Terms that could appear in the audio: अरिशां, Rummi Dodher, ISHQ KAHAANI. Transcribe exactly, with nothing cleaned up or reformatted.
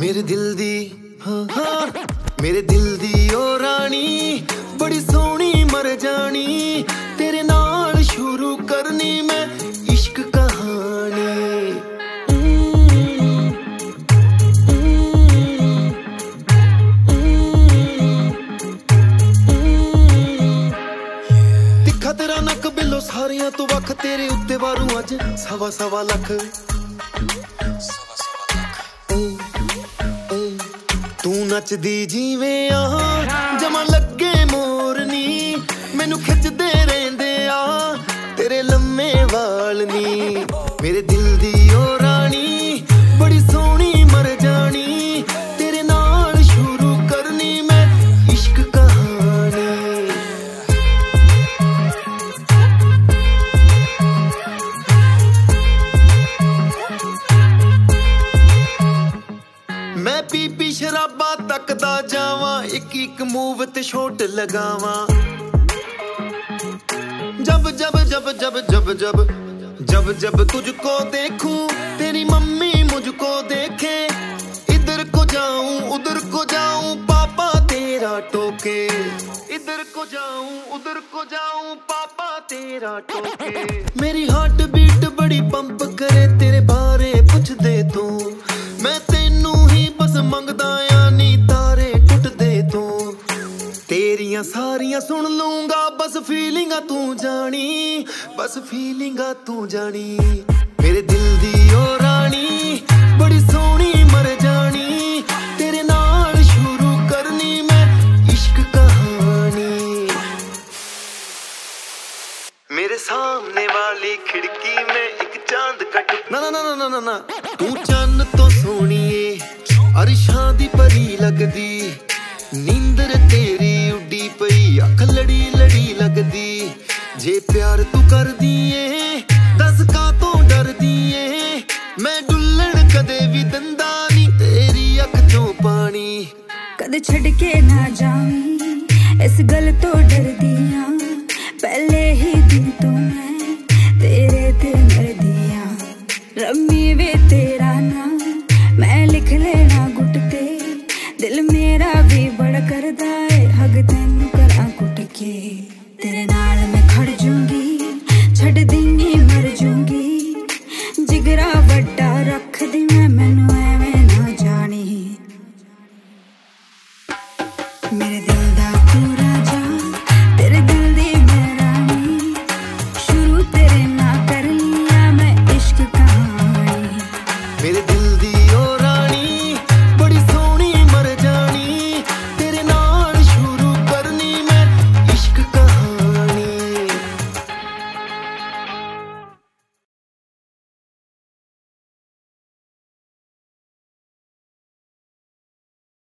मेरे दिल दी हाँ हाँ मेरे दिल दी ओ रानी बड़ी सोहनी मर जानी तेरे नाल शुरू करनी मैं इश्क कहानी। तेरा नक बिलो सारिया तो वख तेरे उत्ते वारू अज सवा सवा लख तू नचदी जीवें जमा लगे मोरनी मैनू खिचदे रहंदे आ तेरे लम्मे वाल नी मेरे दिल दी ओ रानी बड़ी सोहनी मर जानी तेरे नाल शुरू करनी मैं इश्क कहानी। मैं पी पी शराबा तकदा जावां इक इक मूव ते शॉट लगावां जब जब जब जब जब जब जब जब तुझको देखूं तेरी मम्मी मुझको देखे इधर को जाऊं उधर को जाऊं पापा तेरा टोके इधर को जाऊं उधर को जाऊं पापा तेरा टोके। मेरी हार्ट बीट बड़ी पंप करे तेरे बारे पूछ दे तू मैं तेनू ही बस मंगदा यानी तारे टुट दे तू तेरिया सारिया सुन लूंगा बस फीलिंगा तू जानी बस फीलिंगा तू जानी मेरे दिल दी ओ रानी बड़ी सोहनी मर जानी तेरे नाल शुरू करनी मैं इश्क कहानी। मेरे सामने वाली खिड़की में एक चांद का ना ना ना ना ना ना तू चन्न तो सोनिए अरिशां दी परी लगदी नींदर तेरी उड्डी पई अख लड़ी लड़ी लगदी जे प्यार तू कर दिए दस का तो डर दिए मैं डुल्लण कदे भी दंदा नी तेरी अख चो पानी कदे छड़ के ना जाऊं इस गल तो डर दिया पहले ही दिन तो मैं तेरे ते मर दिया रम्मी वे तेरे